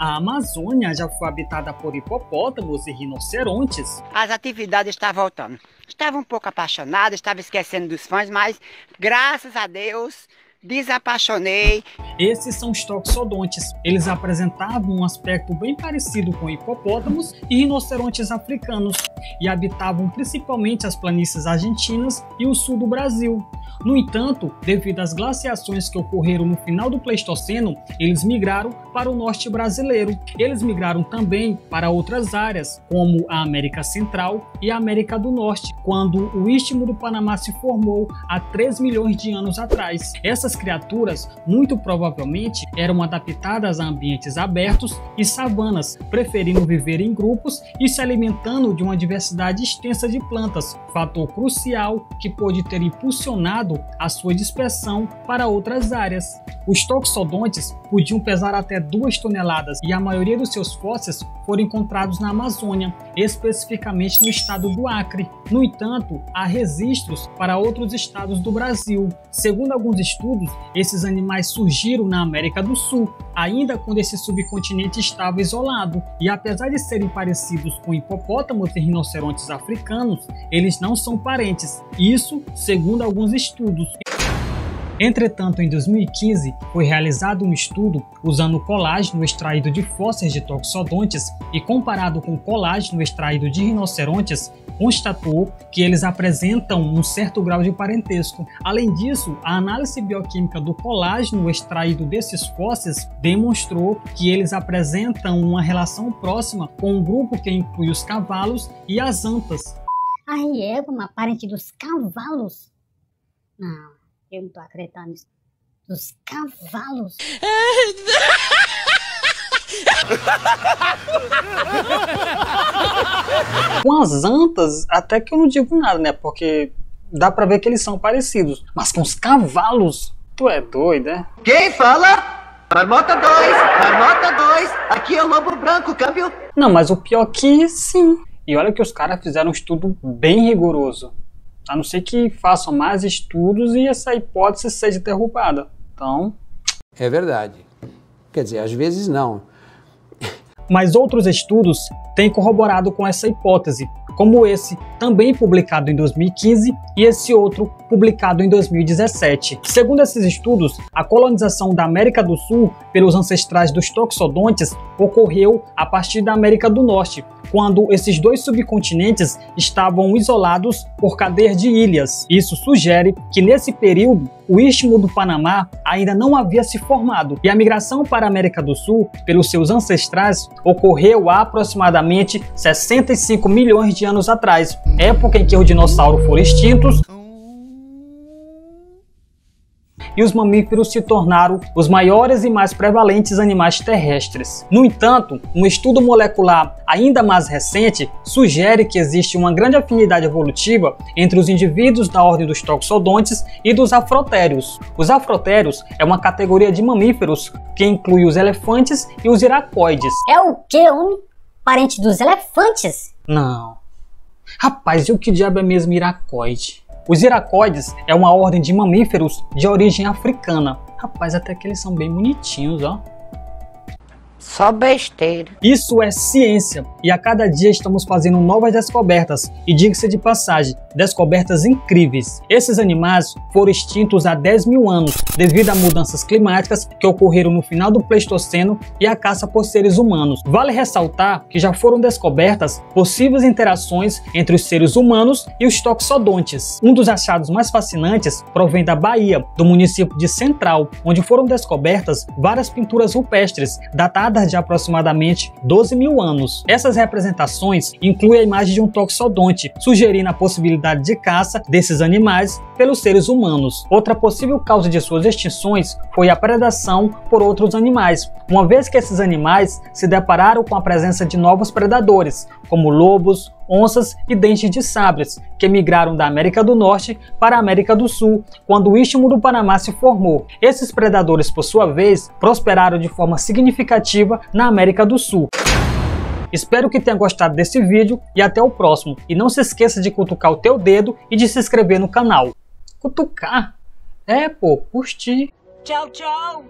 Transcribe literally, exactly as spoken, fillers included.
A Amazônia já foi habitada por hipopótamos e rinocerontes. As atividades estão voltando. Estava um pouco apaixonada, estava esquecendo dos fãs, mas graças a Deus desapaixonei. Esses são os toxodontes. Eles apresentavam um aspecto bem parecido com hipopótamos e rinocerontes africanos e habitavam principalmente as planícies argentinas e o sul do Brasil. No entanto, devido às glaciações que ocorreram no final do Pleistoceno, eles migraram para o norte brasileiro. Eles migraram também para outras áreas, como a América Central e a América do Norte, quando o Istmo do Panamá se formou há três milhões de anos atrás. Essas criaturas, muito provavelmente, eram adaptadas a ambientes abertos e savanas, preferindo viver em grupos e se alimentando de uma diversidade extensa de plantas, fator crucial que pôde ter impulsionado a sua dispersão para outras áreas. Os toxodontes podiam pesar até duas toneladas e a maioria dos seus fósseis foram encontrados na Amazônia, especificamente no estado do Acre. No entanto, há registros para outros estados do Brasil. Segundo alguns estudos, esses animais surgiram na América do Sul, ainda quando esse subcontinente estava isolado, e apesar de serem parecidos com hipopótamos e rinocerontes africanos, eles não são parentes, isso segundo alguns estudos. Estudos. Entretanto, em dois mil e quinze, foi realizado um estudo usando colágeno extraído de fósseis de toxodontes e comparado com colágeno extraído de rinocerontes, constatou que eles apresentam um certo grau de parentesco. Além disso, a análise bioquímica do colágeno extraído desses fósseis demonstrou que eles apresentam uma relação próxima com um grupo que inclui os cavalos e as antas. A Rieva é uma parente dos cavalos? Não, eu não tô acreditando nisso. Dos cavalos. Com as antas, até que eu não digo nada, né? Porque dá pra ver que eles são parecidos. Mas com os cavalos, tu é doido, né? Quem fala? Marmota dois, Marmota dois, aqui é o Lobo Branco, câmbio. Não, mas o pior que sim. E olha que os caras fizeram um estudo bem rigoroso. A não ser que façam mais estudos e essa hipótese seja derrubada. Então... é verdade. Quer dizer, às vezes não. Mas outros estudos têm corroborado com essa hipótese, como esse, também publicado em dois mil e quinze, e esse outro, publicado em dois mil e dezessete. Segundo esses estudos, a colonização da América do Sul pelos ancestrais dos toxodontes ocorreu a partir da América do Norte, quando esses dois subcontinentes estavam isolados por cadeias de ilhas. Isso sugere que nesse período o Istmo do Panamá ainda não havia se formado e a migração para a América do Sul pelos seus ancestrais ocorreu há aproximadamente sessenta e cinco milhões de anos atrás, época em que os dinossauros foram extintos e os mamíferos se tornaram os maiores e mais prevalentes animais terrestres. No entanto, um estudo molecular ainda mais recente sugere que existe uma grande afinidade evolutiva entre os indivíduos da ordem dos toxodontes e dos afrotérios. Os afrotérios é uma categoria de mamíferos que inclui os elefantes e os iracoides. É o quê, homem? Parente dos elefantes? Não. Rapaz, e o que diabo é mesmo iracoide? Os iracoides é uma ordem de mamíferos de origem africana. Rapaz, até que eles são bem bonitinhos, ó. Só besteira. Isso é ciência e a cada dia estamos fazendo novas descobertas e, diga-se de passagem, descobertas incríveis. Esses animais foram extintos há dez mil anos devido a mudanças climáticas que ocorreram no final do Pleistoceno e a caça por seres humanos. Vale ressaltar que já foram descobertas possíveis interações entre os seres humanos e os toxodontes. Um dos achados mais fascinantes provém da Bahia, do município de Central, onde foram descobertas várias pinturas rupestres datadas de aproximadamente doze mil anos. Essas representações incluem a imagem de um toxodonte, sugerindo a possibilidade de caça desses animais pelos seres humanos. Outra possível causa de suas extinções foi a predação por outros animais, uma vez que esses animais se depararam com a presença de novos predadores, como lobos, onças e dentes de sabres, que migraram da América do Norte para a América do Sul, quando o Istmo do Panamá se formou. Esses predadores, por sua vez, prosperaram de forma significativa na América do Sul. Espero que tenha gostado desse vídeo e até o próximo. E não se esqueça de cutucar o teu dedo e de se inscrever no canal. Cutucar? É, pô, curtir. Tchau, tchau!